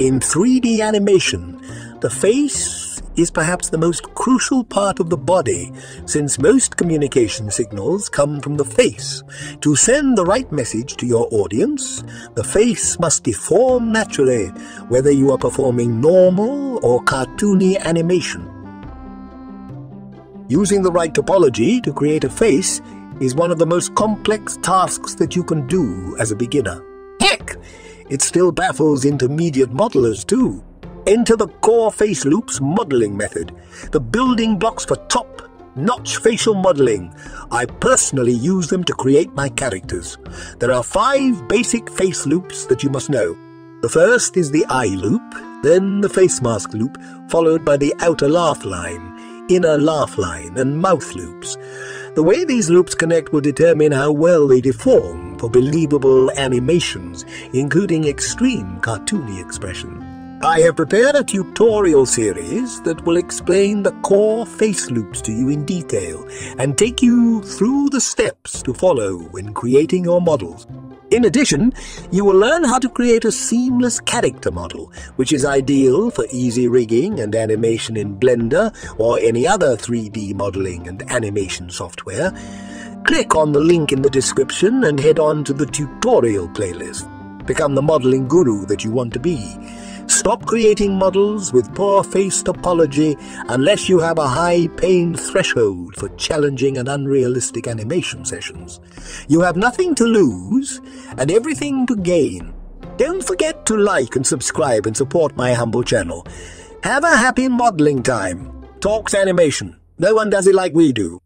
In 3D animation, the face is perhaps the most crucial part of the body, since most communication signals come from the face. To send the right message to your audience, the face must deform naturally, whether you are performing normal or cartoony animation. Using the right topology to create a face is one of the most complex tasks that you can do as a beginner. Heck! It still baffles intermediate modelers, too. Enter the Core Face Loops modeling method, the building blocks for top-notch facial modeling. I personally use them to create my characters. There are 5 basic face loops that you must know. The first is the eye loop, then the face mask loop, followed by the outer laugh line, inner laugh line, and mouth loops. The way these loops connect will determine how well they deform for believable animations, including extreme cartoony expression. I have prepared a tutorial series that will explain the core face loops to you in detail and take you through the steps to follow when creating your models. In addition, you will learn how to create a seamless character model, which is ideal for easy rigging and animation in Blender or any other 3D modeling and animation software. Click on the link in the description and head on to the tutorial playlist. Become the modeling guru that you want to be. Stop creating models with poor face topology unless you have a high pain threshold for challenging and unrealistic animation sessions. You have nothing to lose and everything to gain. Don't forget to like and subscribe and support my humble channel. Have a happy modeling time. Talks animation. No one does it like we do.